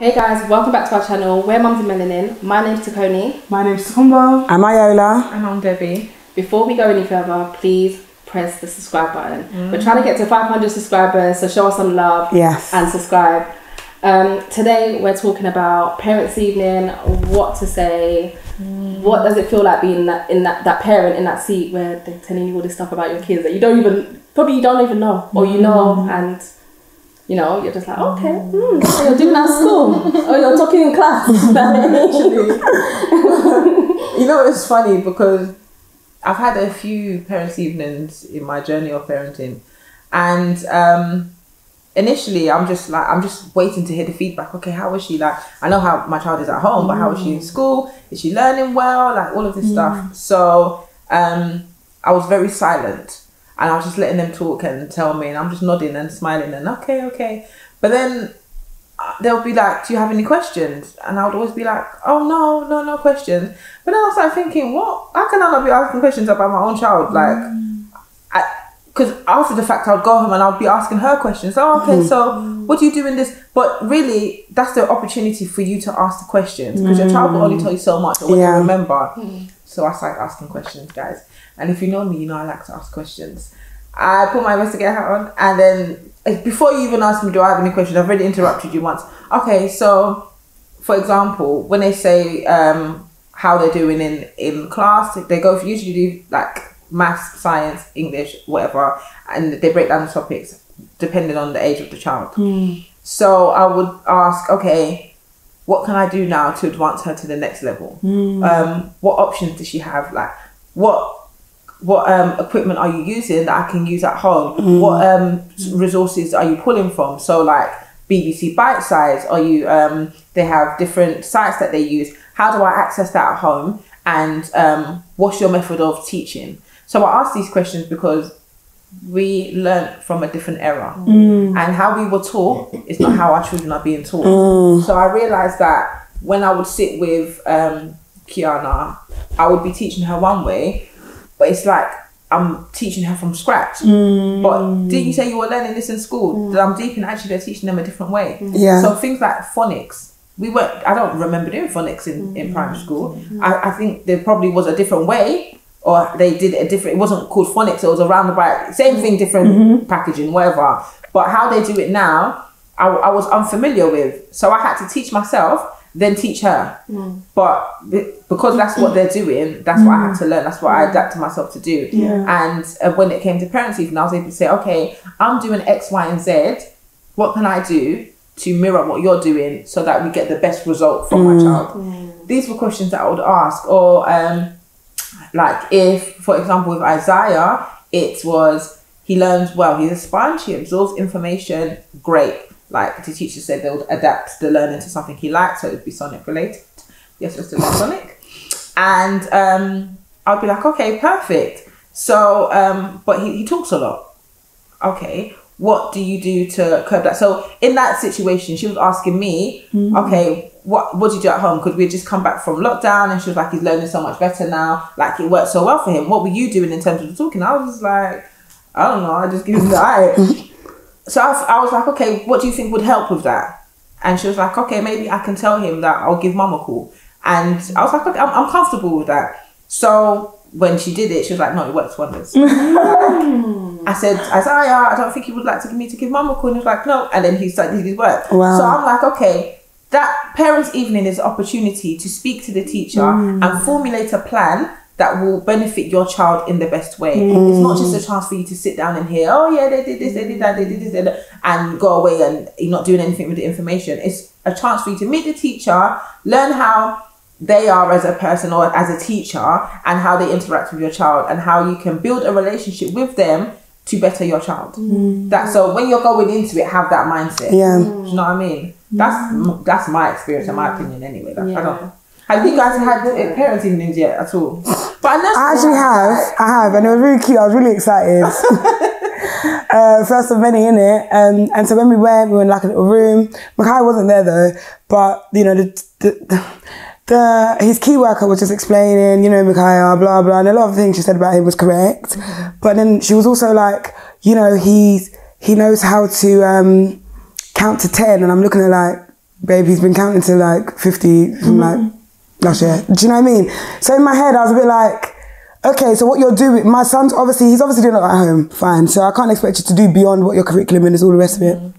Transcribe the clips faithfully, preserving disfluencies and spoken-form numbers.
Hey guys, welcome back to our channel. We're Mums and Melanin. My name's Taconi. My name's Tumba. I'm Ayola. And I'm Debbie. Before we go any further, please press the subscribe button. Mm. We're trying to get to five hundred subscribers, so show us some love. Yes. And subscribe. Um, today we're talking about parents' evening, what to say, mm. what does it feel like being in that, in that, that parent in that seat where they're telling you all this stuff about your kids that you don't even, probably you don't even know, or you know mm. and... You know, you're just like, okay, mm, so you're doing that at school, or you're talking in class. You know, it's funny because I've had a few parents' evenings in my journey of parenting, and um, initially I'm just like, I'm just waiting to hear the feedback. Okay, how is she? Like, I know how my child is at home, but how is she in school? Is she learning well? Like all of this yeah. stuff. So um, I was very silent. And I was just letting them talk and tell me, and I'm just nodding and smiling and okay, okay. But then they'll be like, do you have any questions? And I would always be like, oh no, no, no questions. But then I started thinking, what? How can I not be asking questions about my own child? Like, because mm. after the fact, I would go home and I would be asking her questions. Oh, okay, mm. so what do you do in this? But really, that's the opportunity for you to ask the questions because mm. your child will only tell you so much or what yeah. they remember. Mm. So I started asking questions, guys. And if you know me, you know I like to ask questions. I put my investigator hat on, and then before you even ask me, do I have any questions? I've already interrupted you once. Okay, so for example, when they say um, how they're doing in, in class, they go for usually do like maths, science, English, whatever, and they break down the topics depending on the age of the child. Mm. So I would ask, okay, what can I do now to advance her to the next level? Mm. Um, what options does she have? Like what? What um, equipment are you using that I can use at home? Mm. What um, resources are you pulling from? So like B B C Bite Size, are you, um, they have different sites that they use. How do I access that at home? And um, what's your method of teaching? So I ask these questions because we learn from a different era. Mm. And how we were taught is not how our children are being taught. Mm. So I realised that when I would sit with um, Kiana, I would be teaching her one way, but it's like I'm teaching her from scratch. Mm. But didn't you say you were learning this in school? Mm. That I'm deep in actually they're teaching them a different way. Yeah. So things like phonics, we weren't, I don't remember doing phonics in, mm. in primary school. Mm. I, I think there probably was a different way or they did a different, it wasn't called phonics, it was a roundabout, same thing, different mm-hmm. packaging, whatever. But how they do it now, I, I was unfamiliar with. So I had to teach myself then teach her. Mm. But because that's what they're doing, that's mm. what I had to learn, that's what I adapted myself to do. Yeah. And uh, when it came to parents' evening, I was able to say, okay, I'm doing X, Y, and Z. What can I do to mirror what you're doing so that we get the best result from mm. my child? Mm. These were questions that I would ask. Or um, like if, for example, with Isaiah, it was, he learns well, he's a sponge, he absorbs information, great. Like the teacher said, they would adapt the learning to something he liked, so it would be Sonic related. You're supposed to learn Sonic. And um, I'd be like, okay, perfect. So, um, but he, he talks a lot. Okay, what do you do to curb that? So in that situation, she was asking me, mm-hmm. okay, what, what do you do at home? Because we had just come back from lockdown and she was like, he's learning so much better now. Like it worked so well for him. What were you doing in terms of the talking? I was like, I don't know. I just give him the eye. So I, I was like, okay, what do you think would help with that? And she was like, okay, maybe I can tell him that I'll give mum a call. And I was like, okay, I'm, I'm comfortable with that. So when she did it, she was like, no, it works wonders. I said, Isaiah, I don't think he would like to me to give mum a call. And he was like, no. And then he started his work. Wow. So I'm like, okay, that parents' evening is an opportunity to speak to the teacher mm. and formulate a plan that will benefit your child in the best way. Mm. It's not just a chance for you to sit down and hear, oh yeah, they did this, they did that, they did this, they did that, and go away and you're not doing anything with the information. It's a chance for you to meet the teacher, learn how they are as a person or as a teacher and how they interact with your child and how you can build a relationship with them to better your child. Mm. That so when you're going into it, have that mindset. Yeah. Mm. Do you know what I mean? That's, that's my experience, in my opinion anyway. Like, yeah. I don't know. Have you guys had parents' evenings yet at all? But I, I actually have. Like... I have, and it was really cute. I was really excited. uh, first of many, innit? Um, and so when we went, we were in like a little room. Makaya wasn't there though, but you know, the, the, the, the his key worker was just explaining, you know, Makaya, blah, blah, and a lot of things she said about him was correct. Mm-hmm. But then she was also like, you know, he's, he knows how to um, count to ten, and I'm looking at like, baby's been counting to like fifty from like last year. Do you know what I mean? So in my head, I was a bit like, okay, so what you're doing, my son's obviously, he's obviously doing it at home, fine. So I can't expect you to do beyond what your curriculum is, all the rest of it. Mm.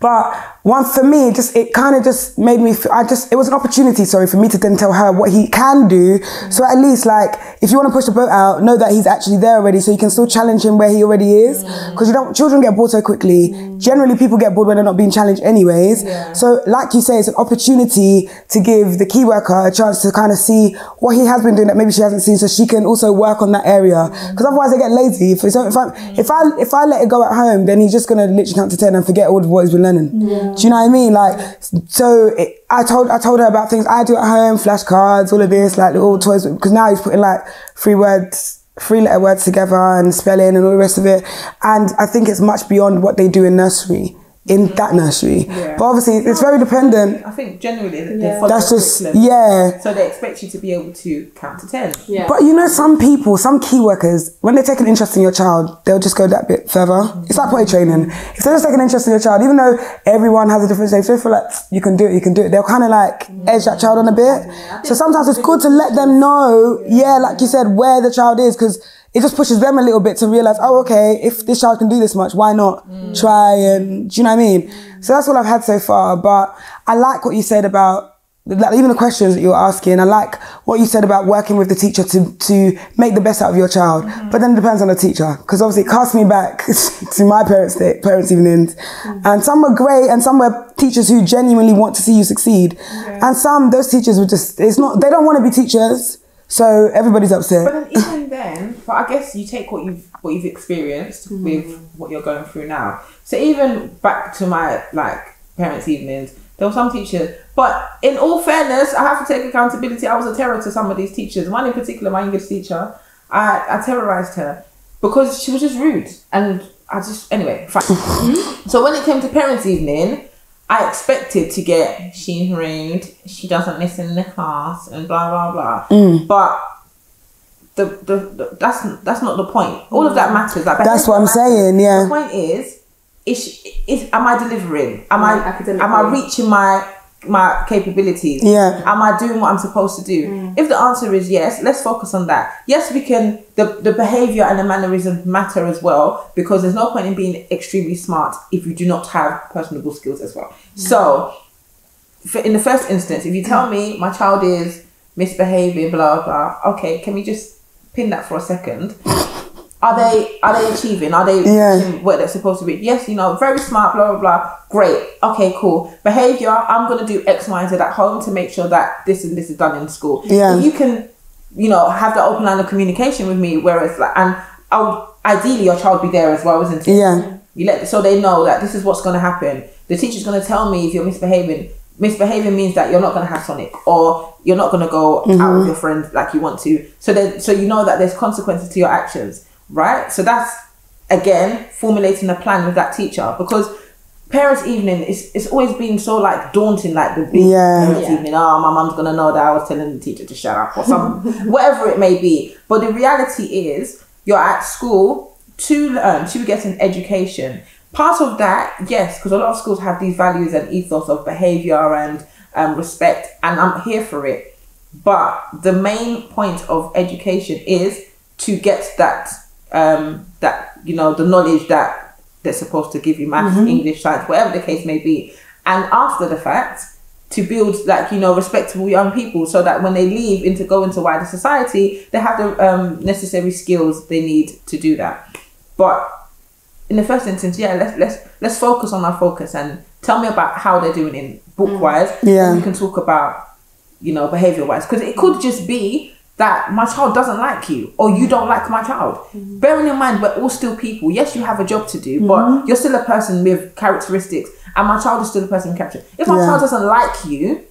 But one for me, just it kind of just made me feel, I just, it was an opportunity, sorry, for me to then tell her what he can do. Mm. So at least like, if you want to push the boat out, know that he's actually there already, so you can still challenge him where he already is. Because mm. you don't, children get bored so quickly. Mm. Generally people get bored when they're not being challenged anyways. Yeah. So like you say, it's an opportunity to give the key worker a chance to kind of see what he has been doing that maybe she hasn't seen, so she can also work on that area. Because mm. otherwise they get lazy. If, if, I, mm. if, I, if I let it go at home, then he's just going to literally count to ten and forget all of what he's been learning. Yeah. Do you know what I mean? Like, so it, I told I told her about things I do at home, flashcards, all of this, like little toys, because now he's putting like three words, three letter words together and spelling and all the rest of it. And I think it's much beyond what they do in nursery, in that nursery. Yeah. But obviously it's very dependent. I think generally they yeah. follow that's just curriculum. Yeah. So they expect you to be able to count to ten. Yeah. But you know, some people, some key workers, when they take an interest in your child, they'll just go that bit further. Mm-hmm. It's like potty training. If they just take an interest in your child, even though everyone has a different stage, they feel like you can do it, you can do it. They'll kind of like mm-hmm. edge that child on a bit. Yeah. So sometimes it's good to let them know, yeah, yeah like you said, where the child is, because it just pushes them a little bit to realise, oh, okay, if this child can do this much, why not mm. try and, do you know what I mean? So that's what I've had so far, but I like what you said about, like, even the questions that you were asking, I like what you said about working with the teacher to, to make the best out of your child, mm. but then it depends on the teacher, because obviously it casts me back to my parents' day, parents' evenings, mm. and some were great, and some were teachers who genuinely want to see you succeed, yeah. and some, those teachers were just, it's not, they don't want to be teachers, so everybody's upset. But then even then, but I guess you take what you've what you've experienced mm. with what you're going through now. So even back to my like parents' evenings, there were some teachers. But in all fairness, I have to take accountability. I was a terror to some of these teachers. One in particular, my English teacher, I I terrorised her because she was just rude. And I just anyway, fine. So when it came to parents' evening, I expected to get, she's rude, she doesn't listen in the class, and blah, blah, blah. Mm. But the, the, the that's that's not the point. All of that matters. Like, that's what I'm matters. saying, yeah. The point is, is, is am I delivering? Am I, I deliver. am I reaching my, my capabilities? Yeah. Am I doing what I'm supposed to do? Mm. If the answer is yes, let's focus on that. Yes, we can, the, the behaviour and the mannerisms matter as well, because there's no point in being extremely smart if you do not have personable skills as well. Mm. So, for, in the first instance, if you tell me my child is misbehaving, blah, blah, okay, can we just pin that for a second? Are they are they achieving? Are they yeah. achieving what they're supposed to be? Yes, you know, very smart, blah, blah, blah. Great. Okay, cool. Behaviour, I'm going to do X, Y, and Z at home to make sure that this and this is done in school. Yeah. If you can, you know, have that open line of communication with me, whereas, like, and I would, ideally your child would be there as well, isn't it? Yeah. You let, so they know that this is what's going to happen. The teacher's going to tell me if you're misbehaving. Misbehaving means that you're not going to have Sonic, or you're not going to go mm-hmm. out with your friends like you want to. So that, so you know that there's consequences to your actions. Right, so that's again formulating a plan with that teacher, because parents' evening is it's always been so like daunting, like the big yeah. parents' yeah. evening. Oh, my mum's gonna know that I was telling the teacher to shut up or something, whatever it may be. But the reality is, you're at school to learn, to get an education. Part of that, yes, because a lot of schools have these values and ethos of behaviour and um, respect, and I'm here for it. But the main point of education is to get that. Um, that, you know, the knowledge that they're supposed to give you, maths, mm-hmm. English, science, whatever the case may be. And after the fact, to build, like, you know, respectable young people, so that when they leave into go into wider society, they have the um, necessary skills they need to do that. But in the first instance, yeah, let's let's let's focus on our focus and tell me about how they're doing in book-wise. Mm. Yeah. And we can talk about, you know, behaviour-wise. Because it could just be that my child doesn't like you, or you don't like my child. Mm-hmm. Bearing in mind, we're all still people. Yes, you have a job to do, mm-hmm. but you're still a person with characteristics, and my child is still a person with characteristics. If my yeah. child doesn't like you,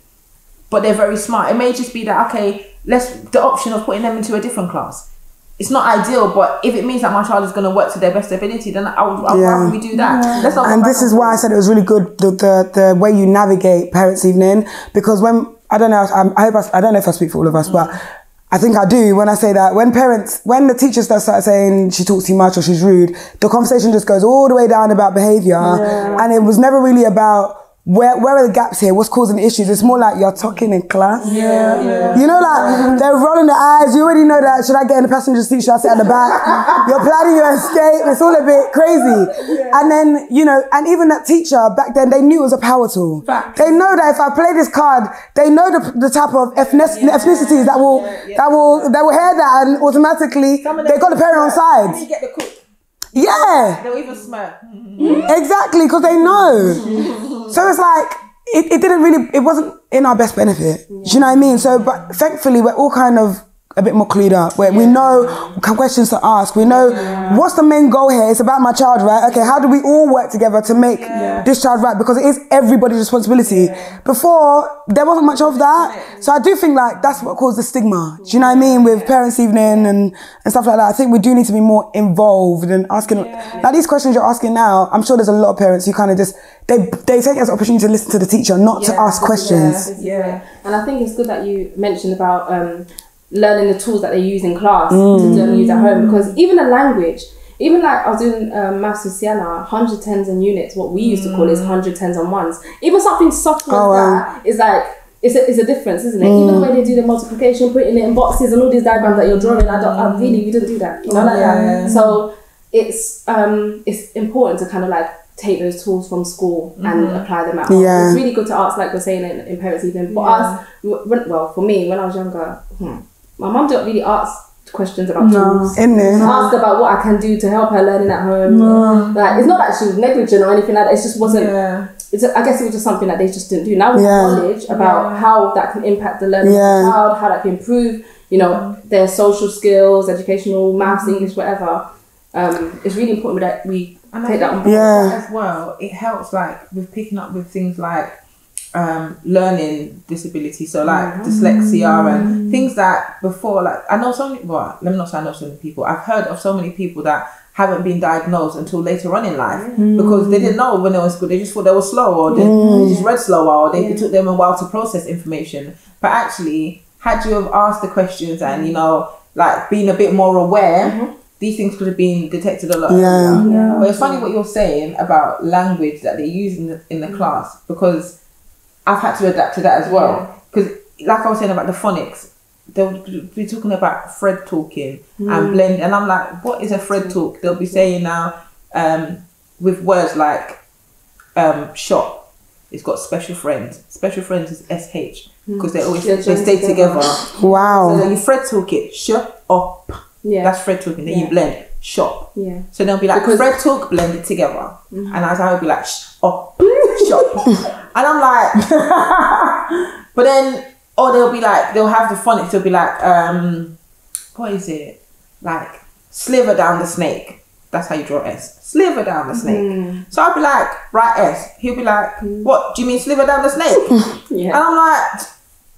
but they're very smart, it may just be that, okay, let's the option of putting them into a different class. It's not ideal, but if it means that my child is going to work to their best ability, then I would yeah. rather we do that. Yeah. Let's not and this is why I said it was really good, the, the, the way you navigate parents' evening, because when, I don't know, I, I, hope I, I don't know if I speak for all of us, mm. but I think I do when I say that when parents, when the teacher starts saying she talks too much or she's rude, the conversation just goes all the way down about behaviour. Yeah. And it was never really about Where, where are the gaps here? What's causing the issues? It's more like you're talking in class. Yeah, yeah. You know, like, they're rolling their eyes. You already know that. Should I get in the passenger seat? Should I sit at the back? You're planning your escape. It's all a bit crazy. Yeah. And then, you know, and even that teacher back then, they knew it was a power tool. Fact. They know that if I play this card, they know the, the type of ethnic, yeah. ethnicities that will, yeah. Yeah. that will, that will hear that, and automatically, they got the parent on side. You get the cook. Yeah. They'll even smirk. Exactly, because they know. So it's like, it, it didn't really, it wasn't in our best benefit. Yeah. Do you know what I mean? So, but thankfully, we're all kind of a bit more clued up, where yeah. we know questions to ask. We know yeah. what's the main goal here? It's about my child, right? Okay, how do we all work together to make yeah. this child right? Because it is everybody's responsibility. Yeah. Before, there wasn't much of that. So I do think like that's what caused the stigma. Do you know what I mean? With parents' evening and, and stuff like that. I think we do need to be more involved in asking. Yeah. Now, these questions you're asking now, I'm sure there's a lot of parents who kind of just, they, they take it as an opportunity to listen to the teacher, not yeah. to ask questions. Yeah. yeah. And I think it's good that you mentioned about, um, learning the tools that they use in class mm. to use at home, because even a language, even like I was doing um, maths with Sienna, hundred tens and units, what we used mm. to call is hundred tens and ones. Even something subtle oh, like that um, is like it's a, it's a difference, isn't it? Mm. Even the way they do the multiplication, putting it in boxes and all these diagrams that you're drawing, I don't, I really, you didn't do that, you know, oh, like yeah. that. So it's um it's important to kind of like take those tools from school mm-hmm. and apply them at home. Yeah. It's really good to ask, like we're saying in, in parents' evening. For yeah. us, when, well, for me, when I was younger. Hmm, My mum don't really ask questions about no, tools. Isn't it? Ask about what I can do to help her learning at home. No. Like it's not that she was negligent or anything like that. It just wasn't. Yeah. It's a, I guess it was just something that they just didn't do. Now with yeah. knowledge about yeah. how that can impact the learning yeah. of the child, how that can improve, you know, yeah. their social skills, educational, maths, mm-hmm. English, whatever. Um, it's really important that we and take that on board. Yeah. As well, it helps like with picking up with things like um learning disability, so like mm. dyslexia and things that before, like I know so many, well let me not say I know so many people, I've heard of so many people that haven't been diagnosed until later on in life mm. because they didn't know when they were in school, they just thought they were slow, or they, mm. they just read slower, or they, yeah. it took them a while to process information. But actually, had you have asked the questions and, you know, like being a bit more aware, mm-hmm. these things could have been detected a lot earlier. Yeah. Yeah. But it's funny what you're saying about language that they use in the, in the mm. class, because I've had to adapt to that as well, because yeah. like I was saying about the phonics, they'll be talking about Fred talking mm. and blend, and I'm like, what is a Fred talk? They'll be saying now um, with words like um, shop, it's got special friends. Special friends is S H, because they always they stay together. Wow. So then you Fred talk it, shop up. Yeah. That's Fred talking. Then yeah. you blend shop. Yeah. So they'll be like because Fred talk blended together, mm-hmm. and I would be like shh up shop. And I'm like, but then, or they'll be like, they'll have the phonics, they'll be like, um, what is it? Like, sliver down the snake. That's how you draw S. Sliver down the snake. Mm. So I'll be like, right S. He'll be like, mm. what, do you mean sliver down the snake? yeah. And I'm like,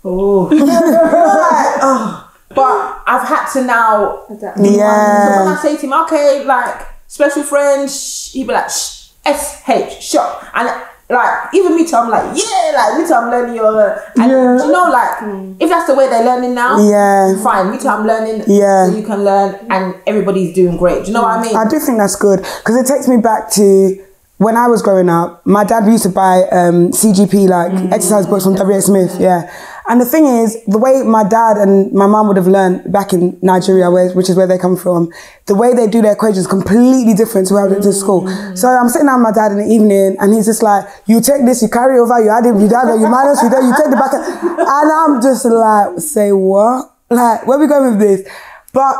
oh. You know, like, oh. But I've had to now, yeah. So when I say to him, okay, like, special friends, he'll be like, shh, S H, shop. And like, even me too, I'm like, yeah, like, me too, I'm learning your, and yeah. you know, like, mm. if that's the way they're learning now, yeah, fine, me too, I'm learning, yeah, so you can learn, and everybody's doing great, do you know what I mean? I do think that's good, because it takes me back to when I was growing up, my dad used to buy um, C G P, like, mm. exercise books from W H Smith, yeah, and the thing is, the way my dad and my mum would have learned back in Nigeria, where, which is where they come from, the way they do their equations is completely different to how they do school. So I'm sitting down with my dad in the evening, and he's just like, you take this, you carry over, you add it, you add it, you minus, you, do, you take the back. And I'm just like, say what? Like, where are we going with this? But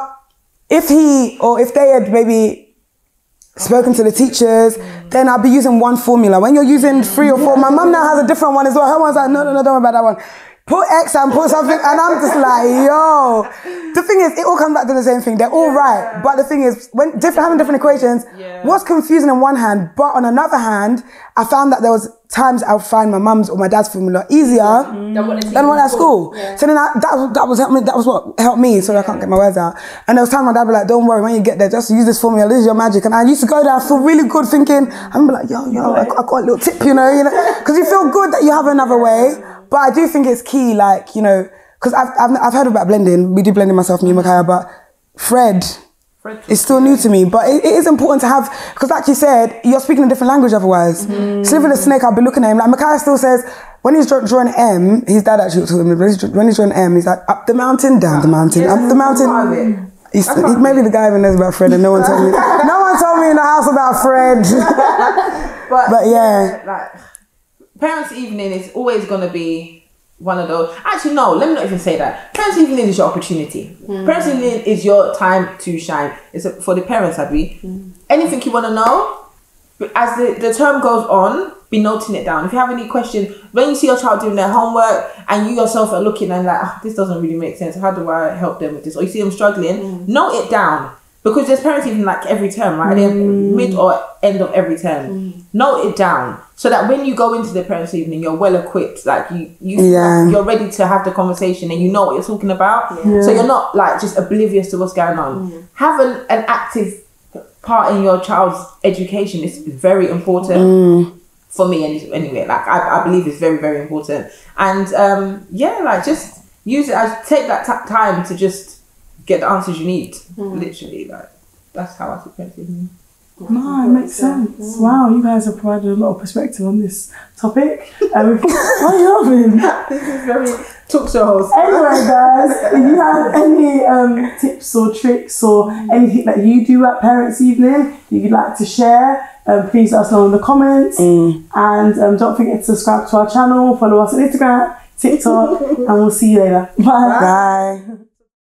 if he, or if they had maybe spoken to the teachers, then I'll be using one formula. When you're using three or four, my mum now has a different one as well. Her one's like, no, no, no, don't worry about that one. Put X and put something, and I'm just like, yo. The thing is, it all comes back to the same thing. They're all yeah. right, but the thing is, when different having different equations, yeah. what's confusing on one hand, but on another hand, I found that there was times I'll find my mum's or my dad's formula easier mm-hmm. than what I at school. Yeah. So then I, that, that was helped me, that was what helped me, so yeah. I can't get my words out. And there was time my dad would be like, don't worry, when you get there, just use this formula, this is your magic. And I used to go there, I feel really good thinking, I'm like, yo, yo, I got, I got a little tip, you know, you know, because you feel good that you have another way. But I do think it's key, like, you know, because I've, I've, I've heard about blending. We do blending, myself, me and Makaya, but Fred It's still new to me, but it, it is important to have, because like you said, you're speaking a different language otherwise. Mm. Slither the snake, I'll be looking at him. Like Makaya still says, when he's drawing M, his dad actually told him, when he's drawing M, he's like, up the mountain, down the mountain, yeah, up the mountain. He's, he, maybe the guy even knows about Fred and no one told me. No one told me in the house about Fred. but, but yeah. Like, parents' evening is always going to be one of those. Actually, no, let me not even say that. Parents' evening is your opportunity. Mm. Parents' evening is your time to shine. It's a, for the parents, Abby. Mm. Anything you want to know, as the, the term goes on, be noting it down. If you have any questions, when you see your child doing their homework and you yourself are looking and like, oh, this doesn't really make sense. How do I help them with this? Or you see them struggling, mm. note it down. Because there's parents even like every term, right? Mm. Mid or end of every term. Mm. Note it down. So that when you go into the parents' evening, you're well equipped. Like you, you yeah. like you're ready to have the conversation and you know what you're talking about. Yeah. Yeah. So you're not like just oblivious to what's going on. Mm. Have an, an active part in your child's education. It's very important mm. for me. And anyway, like I, I believe it's very, very important. And um, yeah, like just use it as take that t time to just get the answers you need. Mm. Literally, like that's how I see parents' evening. No, it makes sense. Yeah. Wow, you guys have provided a lot of perspective on this topic. Um, what are you loving? This is very talk shows. Anyway, guys, if you have any um, tips or tricks or anything that you do at parents' evening you'd like to share, um, please let us know in the comments. Mm. And um, don't forget to subscribe to our channel, follow us on Instagram, TikTok, and we'll see you later. Bye. Bye.